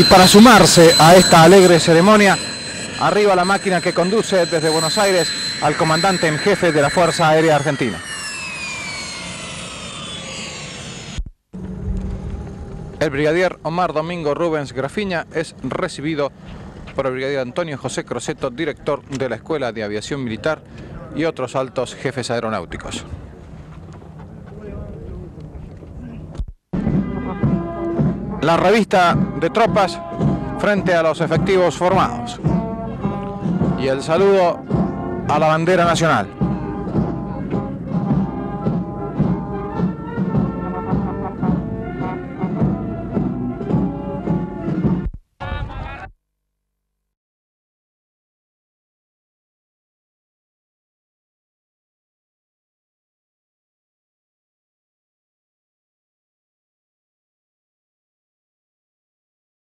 y para sumarse a esta alegre ceremonia. Arriba la máquina que conduce desde Buenos Aires al comandante en jefe de la Fuerza Aérea Argentina. El brigadier Omar Domingo Rubens Graffigna es recibido por el brigadier Antonio José Croseto, director de la Escuela de Aviación Militar, y otros altos jefes aeronáuticos. La revista de tropas frente a los efectivos formados. Y el saludo a la bandera nacional.